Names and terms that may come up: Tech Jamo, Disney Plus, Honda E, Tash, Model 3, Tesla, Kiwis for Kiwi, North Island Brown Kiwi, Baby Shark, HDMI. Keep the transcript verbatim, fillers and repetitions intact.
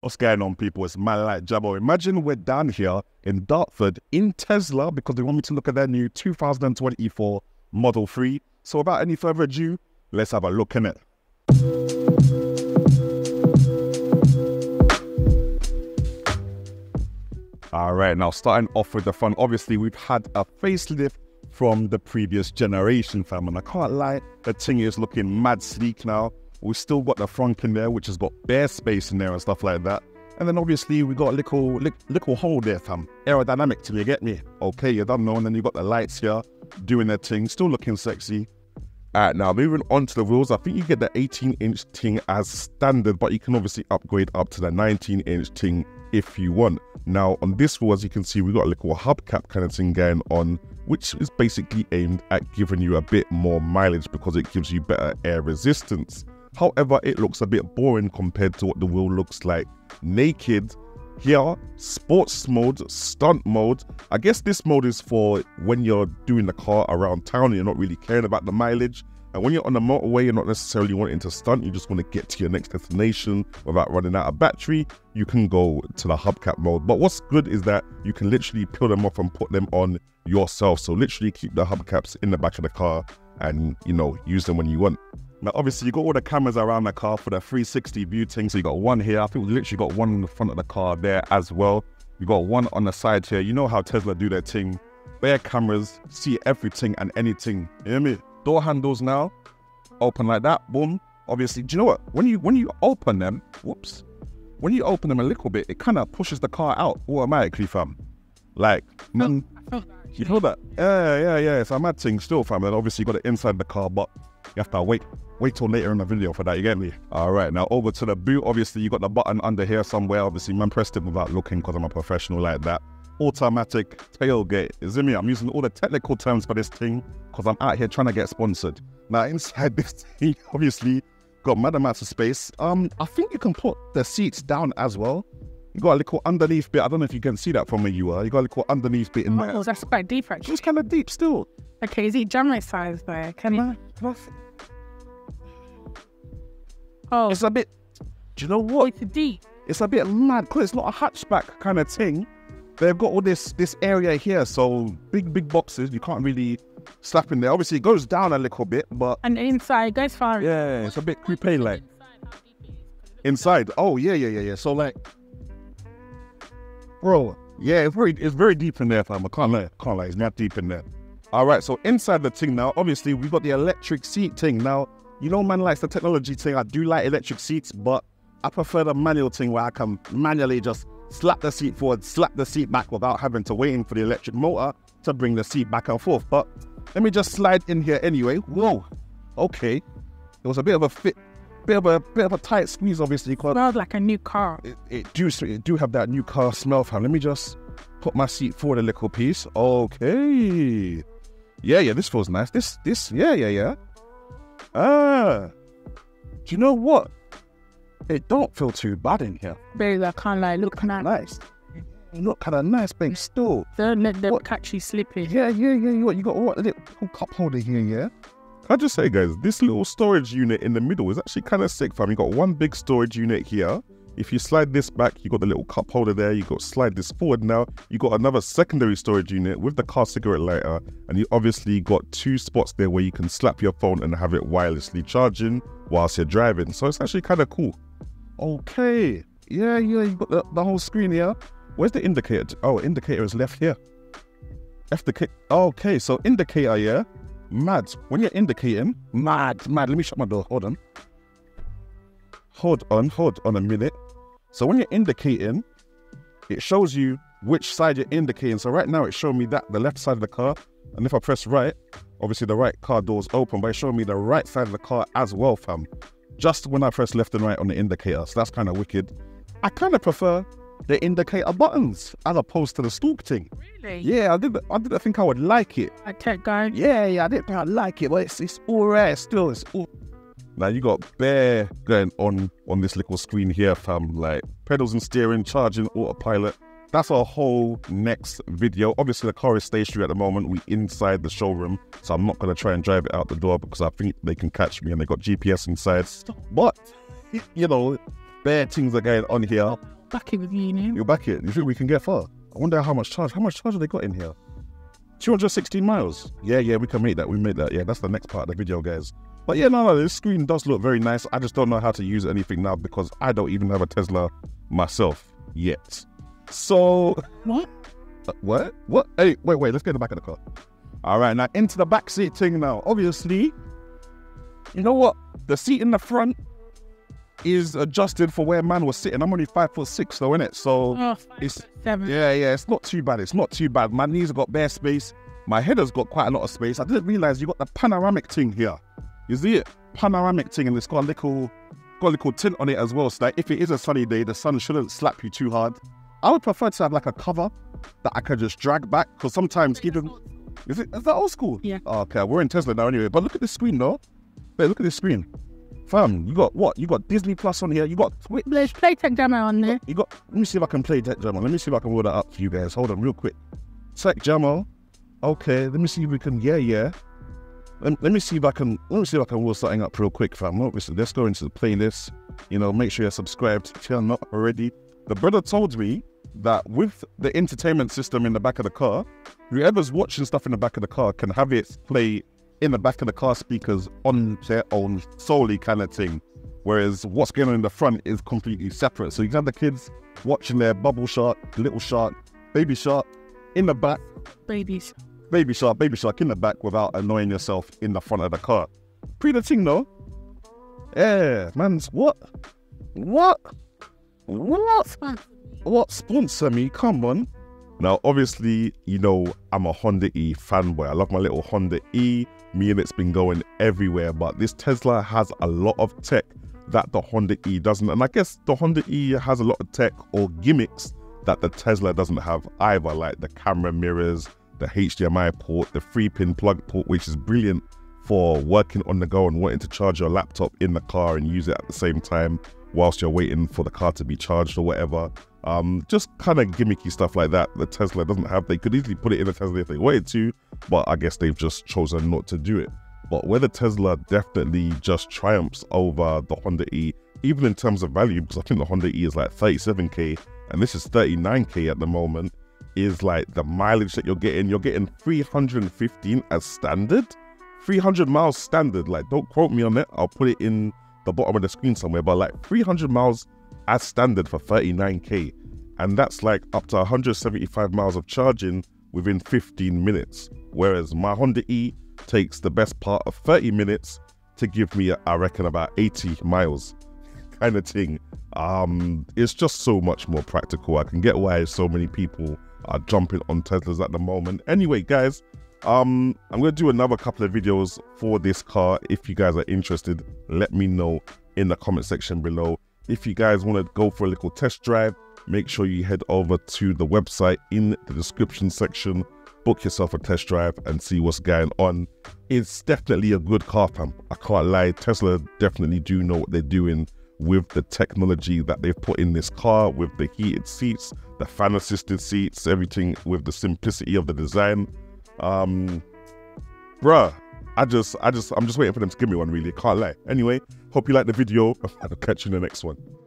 What's going on, people? It's my like Jamo. Imagine we're down here in Dartford in Tesla because they want me to look at their new two thousand twenty-four Model three. So without any further ado, let's have a look in it. All right, now starting off with the front, obviously we've had a facelift from the previous generation, fam, and I can't lie, the thing is looking mad sleek now. We've still got the front in there, which has got bare space in there and stuff like that. And then obviously we got a little, little, little hole there, fam. Aerodynamic till you get me. Okay, you don't know. And then you got the lights here doing their thing, still looking sexy. All right, now moving on to the wheels. I think you get the eighteen inch thing as standard, but you can obviously upgrade up to the nineteen inch thing if you want. Now on this wheel, as you can see, we've got a little hubcap kind of thing going on, which is basically aimed at giving you a bit more mileage because it gives you better air resistance. However, it looks a bit boring compared to what the wheel looks like naked. Here, sports mode, stunt mode. I guess this mode is for when you're doing the car around town and you're not really caring about the mileage. And when you're on the motorway, you're not necessarily wanting to stunt. You just want to get to your next destination without running out of battery. You can go to the hubcap mode. But what's good is that you can literally peel them off and put them on yourself. So literally keep the hubcaps in the back of the car and, you know, use them when you want. Now, obviously, you got all the cameras around the car for the three sixty view thing. So you got one here. I think we literally got one in the front of the car there as well. You got one on the side here. You know how Tesla do their thing. Bare cameras, see everything and anything. You hear me? Door handles now, open like that. Boom. Obviously, do you know what? When you when you open them, whoops. When you open them a little bit, it kind of pushes the car out automatically, fam. Like, man, oh, you feel that? Yeah, yeah, yeah. It's a mad thing still, fam. And obviously, you got it inside the car, but you have to wait. Wait till later in the video for that, you get me? All right, now over to the boot. Obviously, you got the button under here somewhere. Obviously, man, pressed it without looking because I'm a professional like that. Automatic tailgate. Is it me? I'm using all the technical terms for this thing because I'm out here trying to get sponsored. Now, inside this thing, obviously, got mad amounts of space. Um, I think you can put the seats down as well. You got a little underneath bit. I don't know if you can see that from where you are. You got a little underneath bit in oh, there. Oh, that's quite deep, actually. It's kind of deep still. Okay, is it Jamo size there? Can you? Nah, Oh. It's a bit, do you know what? It's deep. It's a bit mad because it's not a hatchback kind of thing. They've got all this this area here, so big, big boxes. You can't really slap in there. Obviously, it goes down a little bit, but... And inside, it goes far. Yeah, it's a bit creepy, like... Inside? Oh, yeah, yeah, yeah, yeah. So, like... Bro, yeah, it's very, it's very deep in there, fam. I can't lie, can't lie. It's not deep in there. All right, so inside the thing now, obviously, we've got the electric seat thing now. You know, man likes the technology thing. I do like electric seats, but I prefer the manual thing where I can manually just slap the seat forward, slap the seat back without having to wait in for the electric motor to bring the seat back and forth. But let me just slide in here anyway. Whoa, okay. It was a bit of a fit, bit of a bit of a tight squeeze, obviously. It smells like a new car. It, it do it do have that new car smell, fam. Let me just put my seat forward a little piece. Okay. Yeah, yeah. This feels nice. This this yeah yeah yeah. Ah, do you know what? It don't feel too bad in here. Baby, I can't lie. Look kind of nice. You look kind of nice, babe. Still, don't let them catch you slipping. Yeah, yeah, yeah. You, you got what? A little cup holder here, yeah. Can I just say, guys, this little storage unit in the middle is actually kind of sick, fam. You got one big storage unit here. If you slide this back, you got the little cup holder there. You got slide this forward now. You got another secondary storage unit with the car cigarette lighter. And you obviously got two spots there where you can slap your phone and have it wirelessly charging whilst you're driving. So it's actually kind of cool. Okay. Yeah, yeah, you got the, the whole screen here. Where's the indicator? Oh, indicator is left here. F the kick. Okay, so indicator, yeah. Mad. When you're indicating, mad, mad. Let me shut my door. Hold on. Hold on, hold on a minute. So when you're indicating, it shows you which side you're indicating. So right now it's showing me that, the left side of the car. And if I press right, obviously the right car door's open, but it's showing me the right side of the car as well, fam. Just when I press left and right on the indicator. So that's kind of wicked. I kind of prefer the indicator buttons as opposed to the stalk thing. Really? Yeah, I didn't, I didn't think I would like it. A tech guy? Yeah, yeah, I didn't think I'd like it, but it's, it's all right still. It's all... Now you got bare going on on this little screen here, fam, like pedals and steering, charging, autopilot. That's our whole next video. Obviously the car is stationary at the moment. We inside the showroom, so I'm not gonna try and drive it out the door because I think they can catch me and they got G P S inside. But, you know, bare things are going on here. Back it with you, man. You'll back it. You think we can get far? I wonder how much charge. How much charge have they got in here? two hundred sixteen miles. Yeah, yeah, we can make that. We made that. Yeah, that's the next part of the video, guys. But yeah, no, no, this screen does look very nice. I just don't know how to use anything now because I don't even have a Tesla myself yet. So... What? Uh, what? What? Hey, wait, wait, let's get in the back of the car. All right, now into the back seat thing now. Obviously, you know what? The seat in the front is adjusted for where man was sitting. I'm only five foot six though, innit? So oh, it's seven. Yeah, yeah, it's not too bad. It's not too bad. My knees have got bare space. My head has got quite a lot of space. I didn't realize you got the panoramic thing here. You see it? Panoramic thing, and it's got a little, got a little tint on it as well. So like, if it is a sunny day, the sun shouldn't slap you too hard. I would prefer to have like a cover that I could just drag back, because sometimes even is it is that old school? Yeah. Oh, okay, we're in Tesla now anyway. But look at this screen though. Wait, look at this screen. Fam, you got what? You got Disney Plus on here. You got... Wait, let's play Tech Jamo on there. You got... Let me see if I can play Tech Jamo. Let me see if I can roll that up for you guys. Hold on real quick. Tech Jamo. Okay, let me see if we can... Yeah, yeah. Let, let me see if I can... Let me see if I can roll something up real quick, fam. Let's go into the playlist. You know, make sure you're subscribed if you're not already. The brother told me that with the entertainment system in the back of the car, whoever's watching stuff in the back of the car can have it play... in the back of the car speakers on their own solely kind of thing, whereas what's going on in the front is completely separate. So you can have the kids watching their Bubble Shark, Little Shark, Baby Shark in the back. Babies. Baby Shark, Baby Shark in the back without annoying yourself in the front of the car. Pretty the thing though. Yeah, man's what? What? What? What? Sponsor me, come on. Now, obviously, you know, I'm a Honda E fanboy. I love my little Honda E. Me and it's been going everywhere. But this Tesla has a lot of tech that the Honda E doesn't. And I guess the Honda E has a lot of tech or gimmicks that the Tesla doesn't have either, like the camera mirrors, the H D M I port, the three pin plug port, which is brilliant for working on the go and wanting to charge your laptop in the car and use it at the same time whilst you're waiting for the car to be charged or whatever. Um, just kind of gimmicky stuff like that the Tesla doesn't have. They could easily put it in a Tesla if they wanted to, but I guess they've just chosen not to do it. But where the Tesla definitely just triumphs over the Honda E, even in terms of value, because I think the Honda E is like thirty-seven K and this is thirty-nine K at the moment, is like the mileage that you're getting. You're getting three hundred fifteen as standard, three hundred miles standard. Like, don't quote me on that. I'll put it in the bottom of the screen somewhere, but like three hundred miles as standard for thirty-nine K, and that's like up to one hundred seventy-five miles of charging within fifteen minutes, whereas my Honda E takes the best part of thirty minutes to give me, I reckon, about eighty miles kind of thing. Um, it's just so much more practical. I can get why so many people are jumping on Teslas at the moment. Anyway, guys, um, I'm going to do another couple of videos for this car. If you guys are interested, let me know in the comment section below. If you guys want to go for a little test drive, make sure you head over to the website in the description section, book yourself a test drive and see what's going on. It's definitely a good car, fam. I can't lie. Tesla definitely do know what they're doing with the technology that they've put in this car, with the heated seats, the fan assisted seats, everything, with the simplicity of the design. Um, bruh. I just, I just, I'm just waiting for them to give me one, really. Can't lie. Anyway, hope you liked the video. I'll catch you in the next one.